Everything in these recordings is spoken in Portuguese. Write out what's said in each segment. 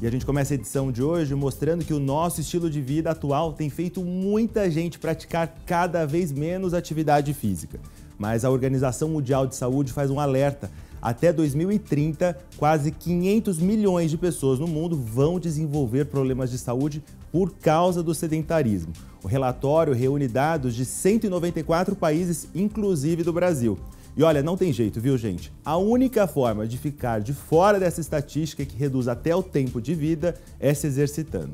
E a gente começa a edição de hoje mostrando que o nosso estilo de vida atual tem feito muita gente praticar cada vez menos atividade física. Mas a Organização Mundial de Saúde faz um alerta. Até 2030, quase 500 milhões de pessoas no mundo vão desenvolver problemas de saúde por causa do sedentarismo. O relatório reúne dados de 194 países, inclusive do Brasil. E olha, não tem jeito, viu, gente? A única forma de ficar de fora dessa estatística que reduz até o tempo de vida é se exercitando.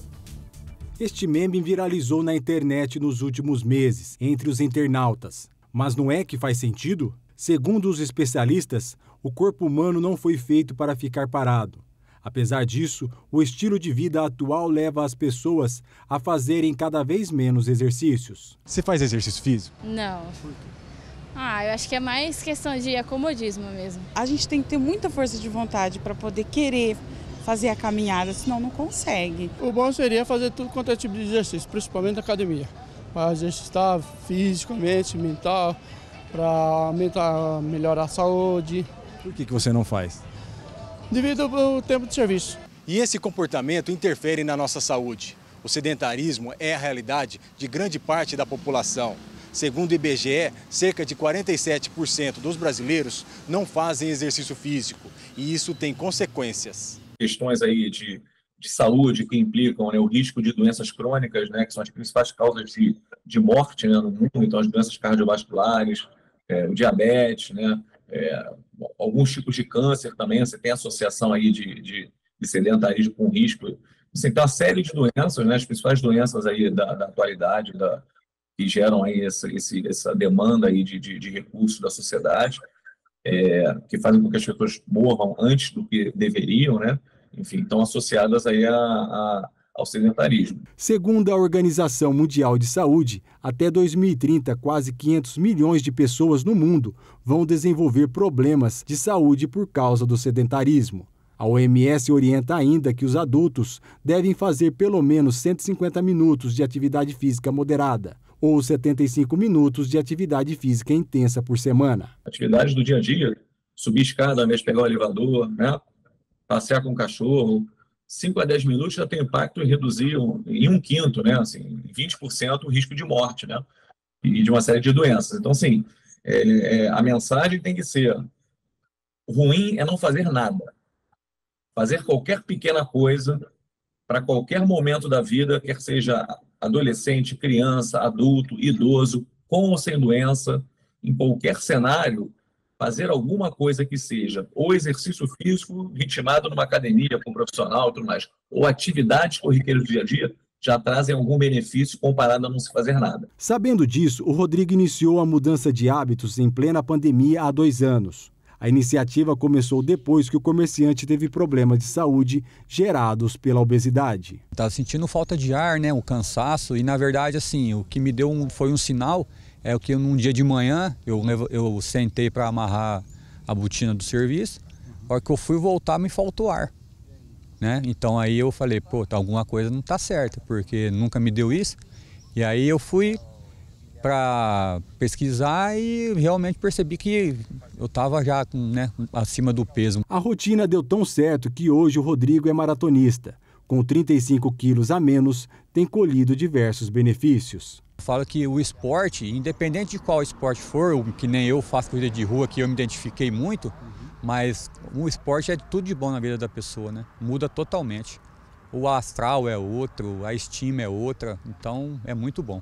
Este meme viralizou na internet nos últimos meses, entre os internautas. Mas não é que faz sentido? Segundo os especialistas, o corpo humano não foi feito para ficar parado. Apesar disso, o estilo de vida atual leva as pessoas a fazerem cada vez menos exercícios. Você faz exercício físico? Não. Por quê? Eu acho que é mais questão de acomodismo mesmo. A gente tem que ter muita força de vontade para poder querer fazer a caminhada, senão não consegue. O bom seria fazer tudo quanto é tipo de exercício, principalmente na academia, para exercitar fisicamente, mental, para aumentar, melhorar a saúde. Por que você não faz? Devido ao tempo de serviço. E esse comportamento interfere na nossa saúde. O sedentarismo é a realidade de grande parte da população. Segundo o IBGE, cerca de 47% dos brasileiros não fazem exercício físico. E isso tem consequências. Questões aí de saúde que implicam, né, o risco de doenças crônicas, né, que são as principais causas de morte, né, no mundo, então as doenças cardiovasculares, o diabetes, né, alguns tipos de câncer também, você tem associação aí de sedentarismo com risco. Você tem uma série de doenças, né, as principais doenças aí da atualidade, que geram aí essa demanda aí de recursos da sociedade, que fazem com que as pessoas morram antes do que deveriam, né? Enfim, estão associadas aí ao sedentarismo. Segundo a Organização Mundial de Saúde, até 2030, quase 500 milhões de pessoas no mundo vão desenvolver problemas de saúde por causa do sedentarismo. A OMS orienta ainda que os adultos devem fazer pelo menos 150 minutos de atividade física moderada ou 75 minutos de atividade física intensa por semana. Atividades do dia a dia, subir escada, ao invés de pegar o elevador, né? Passear com o cachorro, 5 a 10 minutos já tem impacto em reduzir em um quinto, né, assim, 20% o risco de morte, né, e de uma série de doenças. Então, assim, a mensagem tem que ser: ruim é não fazer nada, fazer qualquer pequena coisa para qualquer momento da vida, quer seja adolescente, criança, adulto, idoso, com ou sem doença, em qualquer cenário, fazer alguma coisa que seja ou exercício físico ritmado numa academia com um profissional, tudo mais, ou atividades corriqueiras do dia a dia, já trazem algum benefício comparado a não se fazer nada. Sabendo disso, o Rodrigo iniciou a mudança de hábitos em plena pandemia há 2 anos. A iniciativa começou depois que o comerciante teve problemas de saúde gerados pela obesidade. Estava sentindo falta de ar, né, o cansaço, e na verdade, assim, o que me deu foi um sinal. É o que num dia de manhã eu sentei para amarrar a botina do serviço. A hora que eu fui voltar, me faltou ar, né? Então aí eu falei, pô, alguma coisa não tá certa, porque nunca me deu isso. E aí eu fui para pesquisar e realmente percebi que eu estava já, né, acima do peso. A rotina deu tão certo que hoje o Rodrigo é maratonista. Com 35 quilos a menos, tem colhido diversos benefícios. Eu falo que o esporte, independente de qual esporte for, que nem eu faço corrida de rua, que eu me identifiquei muito, mas o esporte é tudo de bom na vida da pessoa, né? Muda totalmente. O astral é outro, a estima é outra, então é muito bom.